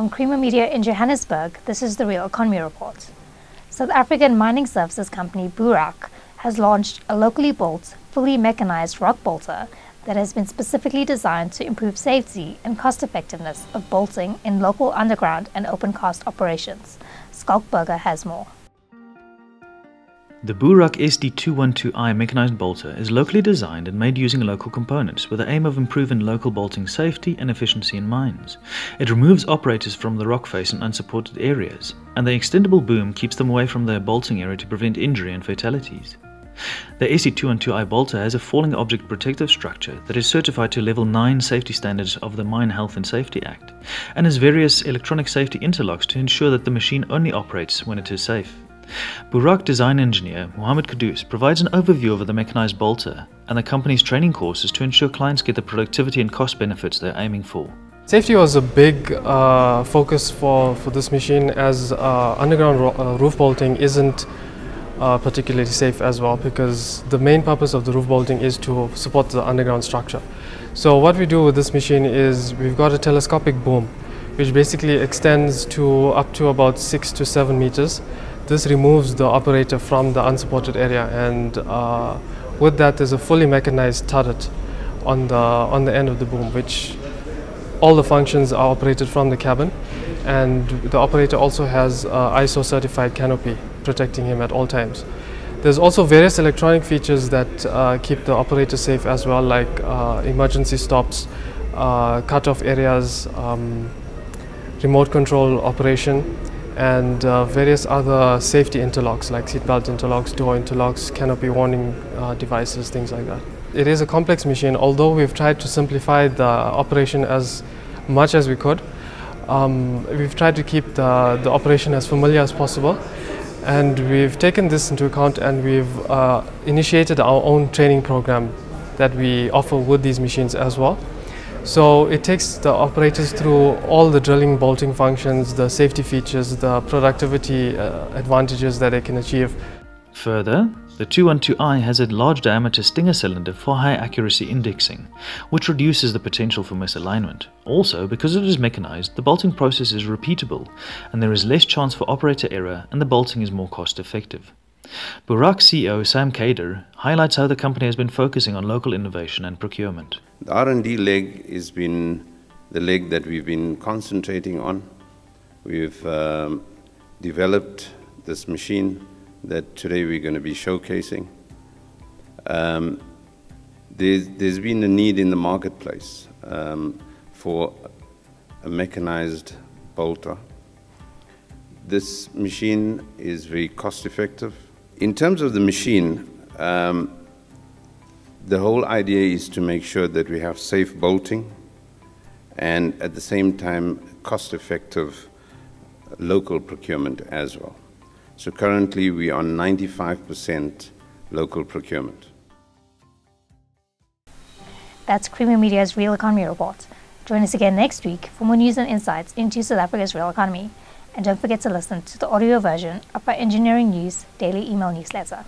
From Creamer Media in Johannesburg, this is the Real Economy Report. South African mining services company Buraaq has launched a locally built, fully mechanized rock bolter that has been specifically designed to improve safety and cost-effectiveness of bolting in local underground and open-cast operations. Skalkberger has more. The Booraq SD212i mechanized bolter is locally designed and made using local components with the aim of improving local bolting safety and efficiency in mines. It removes operators from the rock face and unsupported areas, and the extendable boom keeps them away from their bolting area to prevent injury and fatalities. The SD212i bolter has a falling object protective structure that is certified to Level 9 safety standards of the Mine Health and Safety Act, and has various electronic safety interlocks to ensure that the machine only operates when it is safe. Buraaq design engineer Muhammad Kudoos provides an overview of the mechanized bolter and the company's training courses to ensure clients get the productivity and cost benefits they're aiming for. Safety was a big focus for this machine, as underground roof bolting isn't particularly safe as well, because the main purpose of the roof bolting is to support the underground structure. So what we do with this machine is we've got a telescopic boom, which basically extends to up to about 6 to 7 meters. This removes the operator from the unsupported area, and with that there's a fully mechanized turret on the end of the boom, which all the functions are operated from the cabin, and the operator also has ISO certified canopy protecting him at all times. There's also various electronic features that keep the operator safe as well, like emergency stops, cut-off areas, remote control operation, and various other safety interlocks like seatbelt interlocks, door interlocks, canopy warning devices, things like that. It is a complex machine, although we've tried to simplify the operation as much as we could. We've tried to keep the operation as familiar as possible, and we've taken this into account, and we've initiated our own training program that we offer with these machines as well. So it takes the operators through all the drilling, bolting functions, the safety features, the productivity advantages that they can achieve. Further, the 212i has a large diameter stinger cylinder for high accuracy indexing, which reduces the potential for misalignment. Also, because it is mechanized, the bolting process is repeatable and there is less chance for operator error, and the bolting is more cost effective. Buraaq CEO Sam Kader highlights how the company has been focusing on local innovation and procurement. The R&D leg has been the leg that we've been concentrating on. We've developed this machine that today we're going to be showcasing. There's been a need in the marketplace for a mechanized bolter. This machine is very cost effective. In terms of the machine, the whole idea is to make sure that we have safe bolting and at the same time cost effective local procurement as well. So currently we are 95% local procurement. That's Creamer Media's Real Economy Report. Join us again next week for more news and insights into South Africa's real economy. And don't forget to listen to the audio version of our Engineering News daily email newsletter.